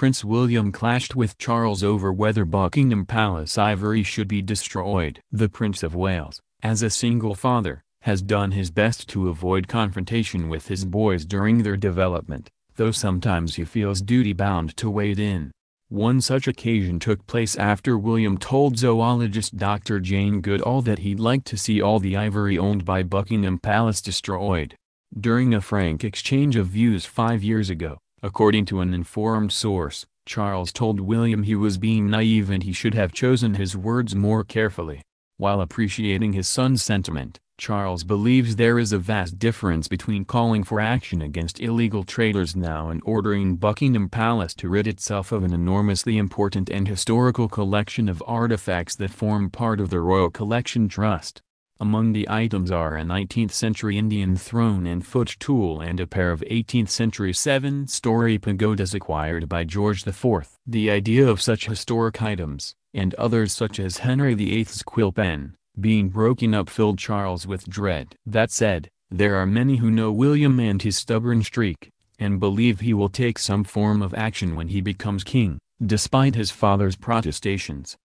Prince William clashed with Charles over whether Buckingham Palace ivory should be destroyed. The Prince of Wales, as a single father, has done his best to avoid confrontation with his boys during their development, though sometimes he feels duty-bound to wade in. One such occasion took place after William told zoologist Dr. Jane Goodall that he'd like to see all the ivory owned by Buckingham Palace destroyed. During a frank exchange of views 5 years ago, according to an informed source, Charles told William he was being naive and he should have chosen his words more carefully. While appreciating his son's sentiment, Charles believes there is a vast difference between calling for action against illegal traders now and ordering Buckingham Palace to rid itself of an enormously important and historical collection of artifacts that form part of the Royal Collection Trust. Among the items are a 19th-century Indian throne and footstool and a pair of 18th-century 7-story pagodas acquired by George IV. The idea of such historic items, and others such as Henry VIII's quill pen, being broken up filled Charles with dread. That said, there are many who know William and his stubborn streak, and believe he will take some form of action when he becomes king, despite his father's protestations.